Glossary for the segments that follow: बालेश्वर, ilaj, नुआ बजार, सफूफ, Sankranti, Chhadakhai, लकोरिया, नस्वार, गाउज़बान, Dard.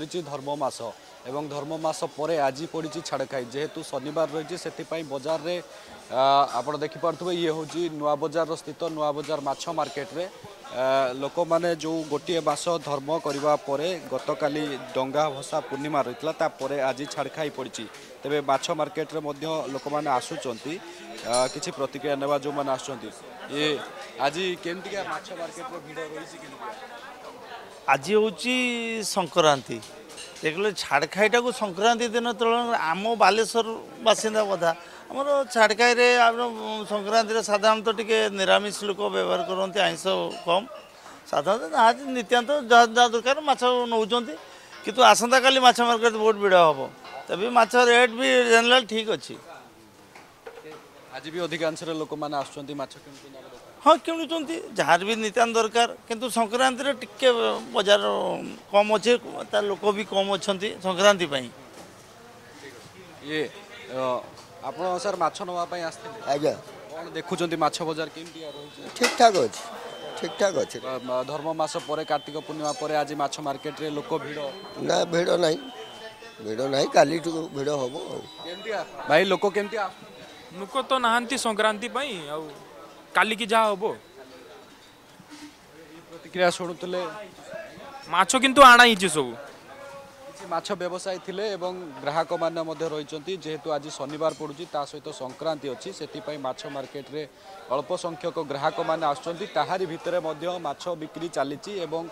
धर्ममास एवं धर्ममास पर आज पड़ी छाड़खाई जेहेतु शनिवार रही से बजार रे आपड़ देखिपे ये हूँ नुआ बजार स्थित नुआ बजार माछ मार्केट रे लोक माने जो गोटे मास धर्म करने गतकाली डंगा भसा पूर्णिमा रही तापर आज छाड़खाई पड़ी तेरे माछ मार्केट रे लोक मैंने आसुंच किसी प्रतिक्रिया नेवा जो मैंने आज केमतिया माछ मार्केट भिड़ रही आज हूँ संक्रांति देखिए छाड़खाईटा को संक्रांति दिन तुलना आम बालेश्वर बासिंदा बधा आमर छाड़खाई संक्रांति साधारणतः टी निरामिष लोक व्यवहार करते आईष कम साधारणतः नित्यांत जहाँ जहाँ दरकार माछ नौकरी कितु आसंता काली माछ मार्केट बहुत भिड़ हम तभी माछ रेट भी जनरल ठीक अच्छी आज भी अधिकांश लोक मैंने आस हाँ किणुंट जार भी नितान दरकार किंतु संक्रांति रे टिके बजार कम अच्छे लोक भी कम अच्छा संक्रांति ये आप सर माछ नाप आज्ञा कौन देखुं बजार केमती ठीक ठाक अच्छे ठीक ठाक अच्छे धर्ममास पर कार्तिक पूर्णिमा पर आज माछ मार्केट रे लोक भिड़ ना भिड़ ना का भिड़ हम भाई लोक केमती लोक तो नहांती संक्रांति आ काली की जहाँ हम प्रतिक्रिया शुणुले माछ किंतु आना ही सब माछ व्यवसायी थिले एवं ग्राहक माने मध्य रही जेहेतु आज शनिवार पड़ुची ता सहित संक्रांति अच्छी से माछ मार्केट रे अल्प संख्यक ग्राहक माने आसुचंती ताहारी भितरे मध्य माछ बिक्री चली एवं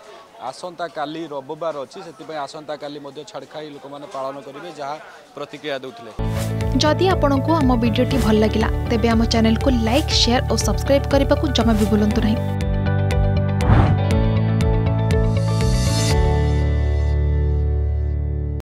आसंता काली रविवार अच्छी से आसंता काली मध्य छाड़खाई लोक माने पालन करेंगे जहाँ प्रतिक्रिया देउथिले। जदि आपंक आम भिडियोटी भल लगा तेब आम चैनल को लाइक शेयर और सब्सक्राइब करने को जमा भी भूलु नहीं।